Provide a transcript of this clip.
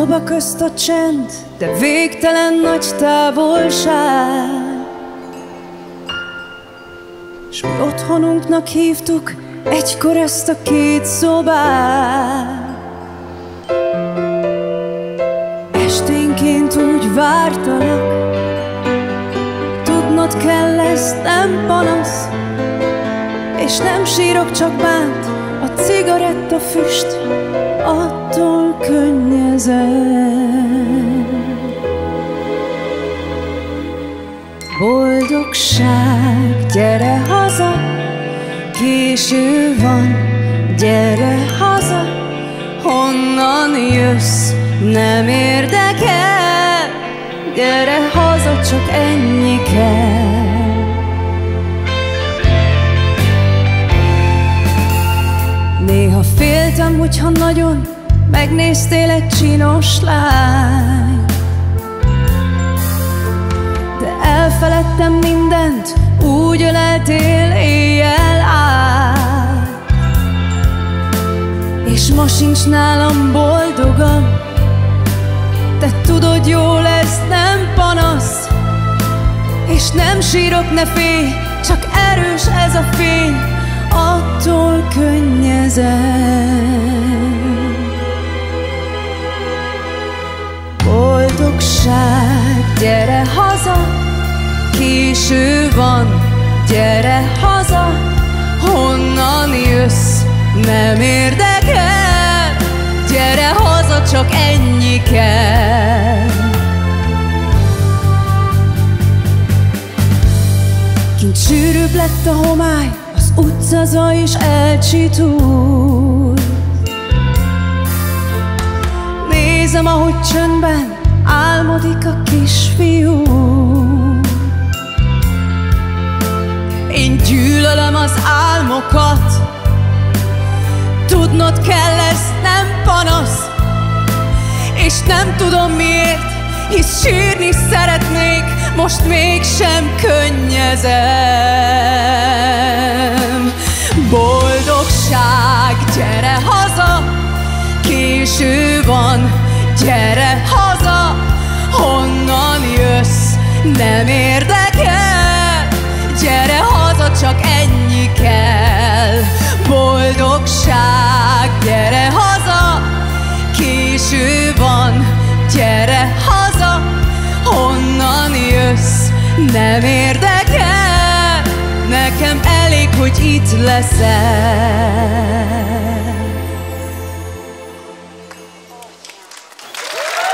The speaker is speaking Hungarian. szoba közt a csend, de végtelen nagy távolság. S mi otthonunknak hívtuk egykor ezt a két szobát. Esténként úgy vártalak, tudnod kell, ez nem panasz. És nem sírok, csak bánt a cigarettafüst, attól könnyezek. Boldogság, gyere haza, késő van, gyere haza. Honnan jössz, nem érdekel, gyere haza, csak ennyi kell. Néha féltem, hogyha nagyon megnéztél egy csinos lány, de elfeledtem mindent, úgy öleltél éjjel át. És ma sincs nálam boldogan, te tudod jól, ez nem panasz. És nem sírok, ne félj, csak erős ez a fény, attól könnyezek. Boldogság, gyere haza, késő van, gyere haza. Honnan jössz, nem érdekel, gyere haza, csak ennyi kell. Kint sűrűbb lett a homály, utcaza is elcsitult. Nézem, ahogy csöndben álmodik a kisfiú. Én gyűlölöm az álmokat, tudnod kell, ez nem panasz. És nem tudom miért, hisz sírni szeretnék, most mégsem könnyezem. Boldogság, gyere haza, késő van, gyere haza. Honnan jössz, nem érdekel, gyere haza, csak ennyi kell. Boldogság, gyere haza, késő van, gyere haza. Honnan jössz, nem érdekel, nekem elég, hogy itt leszel.